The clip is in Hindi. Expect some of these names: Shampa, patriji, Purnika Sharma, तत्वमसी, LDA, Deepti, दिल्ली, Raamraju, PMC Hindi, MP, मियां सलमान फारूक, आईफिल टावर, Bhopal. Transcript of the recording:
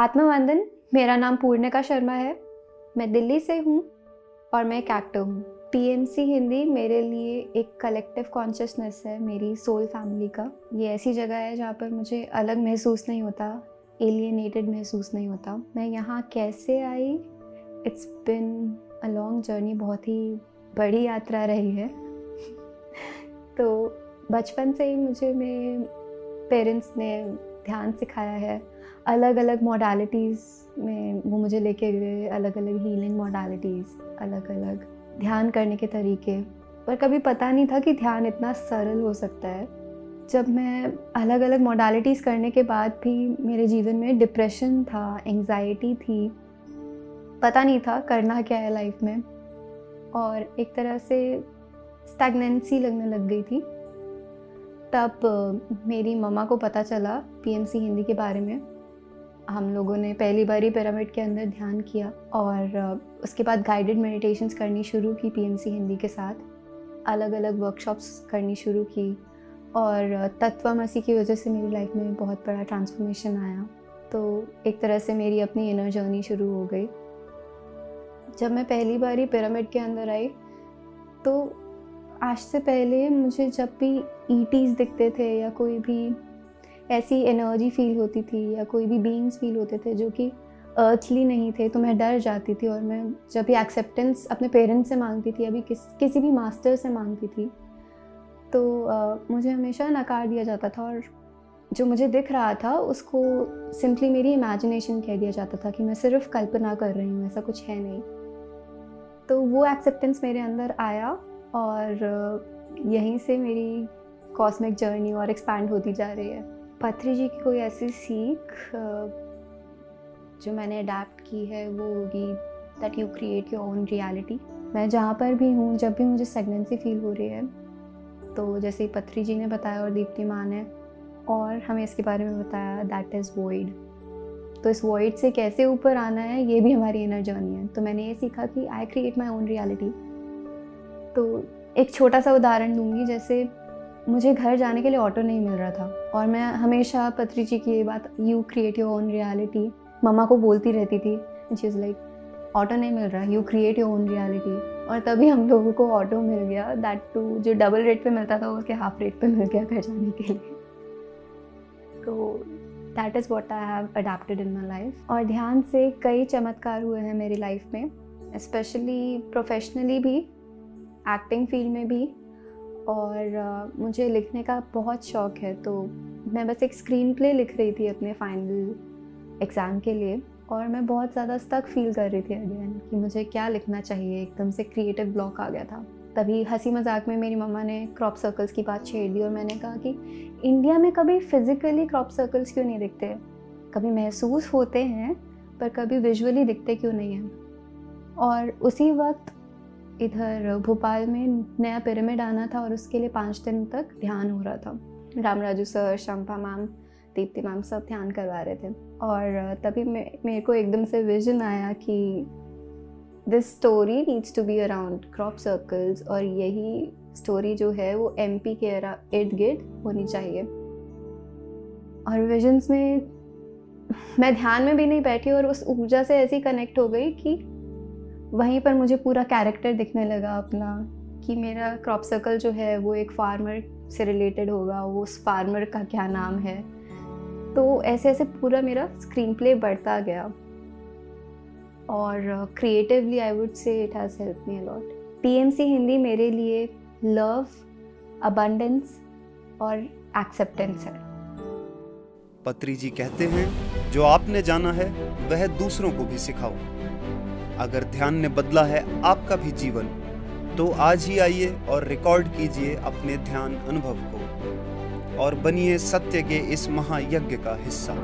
आत्मवंदन, मेरा नाम पूर्णिका शर्मा है, मैं दिल्ली से हूँ और मैं एक एक्टर हूँ। पीएमसी हिंदी मेरे लिए एक कलेक्टिव कॉन्शियसनेस है मेरी सोल फैमिली का। ये ऐसी जगह है जहाँ पर मुझे अलग महसूस नहीं होता, एलियनेटेड महसूस नहीं होता। मैं यहाँ कैसे आई, it's been a long journey, बहुत ही बड़ी यात्रा रही है। तो बचपन से ही मुझे मेरे पेरेंट्स ने ध्यान सिखाया है, अलग अलग मॉडलिटीज़ में वो मुझे लेके गए, अलग अलग हीलिंग मॉडलिटीज़, अलग अलग ध्यान करने के तरीके। पर कभी पता नहीं था कि ध्यान इतना सरल हो सकता है। जब मैं अलग अलग मॉडलिटीज़ करने के बाद भी मेरे जीवन में डिप्रेशन था, एंग्जाइटी थी, पता नहीं था करना क्या है लाइफ में, और एक तरह से स्टैग्नेंसी लगने लग गई थी। तब मेरी मम्मा को पता चला पीएमसी हिंदी के बारे में। हम लोगों ने पहली बार ही पिरामिड के अंदर ध्यान किया और उसके बाद गाइडेड मेडिटेशंस करनी शुरू की पीएमसी हिंदी के साथ, अलग अलग वर्कशॉप्स करनी शुरू की, और तत्वमसी की वजह से मेरी लाइफ में बहुत बड़ा ट्रांसफॉर्मेशन आया। तो एक तरह से मेरी अपनी इनर जर्नी शुरू हो गई। जब मैं पहली बार ही पिरामिड के अंदर आई, तो आज से पहले मुझे जब भी ईटीज़ दिखते थे या कोई भी ऐसी एनर्जी फील होती थी या कोई भी बीइंग्स फील होते थे जो कि अर्थली नहीं थे, तो मैं डर जाती थी। और मैं जब भी एक्सेप्टेंस अपने पेरेंट्स से मांगती थी, अभी किसी भी मास्टर से मांगती थी, तो मुझे हमेशा नकार दिया जाता था, और जो मुझे दिख रहा था उसको सिंपली मेरी इमेजिनेशन कह दिया जाता था कि मैं सिर्फ कल्पना कर रही हूँ, ऐसा कुछ है नहीं। तो वो एक्सेप्टेंस मेरे अंदर आया और यहीं से मेरी कॉस्मिक जर्नी और एक्सपैंड होती जा रही है। पत्री जी की कोई ऐसी सीख जो मैंने अडैप्ट की है वो होगी that you create your own reality. मैं जहाँ पर भी हूँ, जब भी मुझे स्टैग्नेंसी फील हो रही है, तो जैसे पत्री जी ने बताया और दीप्ति माँ ने और हमें इसके बारे में बताया, दैट इज़ वॉइड। तो इस वॉइड से कैसे ऊपर आना है, ये भी हमारी इनर जर्नी है। तो मैंने ये सीखा कि I create my own reality. तो एक छोटा सा उदाहरण दूंगी, जैसे मुझे घर जाने के लिए ऑटो नहीं मिल रहा था, और मैं हमेशा पत्री जी की ये बात, you create your own reality, मम्मा को बोलती रहती थी। शी इज़ लाइक, ऑटो नहीं मिल रहा, you create your own reality. और तभी हम लोगों को ऑटो मिल गया, दैट टू जो डबल रेट पे मिलता था उसके हाफ रेट पे मिल गया घर जाने के लिए। तो that is what I have adapted in my life. और ध्यान से कई चमत्कार हुए हैं मेरी लाइफ में, स्पेशली प्रोफेशनली भी, एक्टिंग फील्ड में भी। और मुझे लिखने का बहुत शौक़ है, तो मैं बस एक स्क्रीन प्ले लिख रही थी अपने फाइनल एग्ज़ाम के लिए, और मैं बहुत ज़्यादा स्टक फील कर रही थी अगेन कि मुझे क्या लिखना चाहिए। एकदम से क्रिएटिव ब्लॉक आ गया था। तभी हंसी मजाक में मेरी मम्मा ने क्रॉप सर्कल्स की बात छेड़ दी, और मैंने कहा कि इंडिया में कभी फिज़िकली क्रॉप सर्कल्स क्यों नहीं दिखते, कभी महसूस होते हैं पर कभी विजुअली दिखते क्यों नहीं हैं। और उसी वक्त इधर भोपाल में नया पिरामिड आना था, और उसके लिए 5 दिन तक ध्यान हो रहा था। Ramaraju sir, Shampa ma'am, Deepti ma'am सब ध्यान करवा रहे थे। और तभी मेरे को एकदम से विजन आया कि this story needs to be around crop circles, और यही स्टोरी जो है वो एमपी के इर्द गिर्द होनी चाहिए। और विजन्स में मैं ध्यान में भी नहीं बैठी, और उस ऊर्जा से ऐसी कनेक्ट हो गई कि वहीं पर मुझे पूरा कैरेक्टर दिखने लगा अपना, कि मेरा क्रॉप सर्कल जो है वो एक फार्मर से रिलेटेड होगा, वो उस फार्मर का क्या नाम है। तो ऐसे ऐसे पूरा मेरा स्क्रीन प्ले बढ़ता गया, और creatively I would say it has help me a lot. PMC Hindi मेरे लिए लव, अबंडेंस और एक्सेप्टेंस है। पत्री जी कहते हैं, जो आपने जाना है वह दूसरों को भी सिखाओ। अगर ध्यान ने बदला है आपका भी जीवन, तो आज ही आइए और रिकॉर्ड कीजिए अपने ध्यान अनुभव को, और बनिए सत्य के इस महायज्ञ का हिस्सा।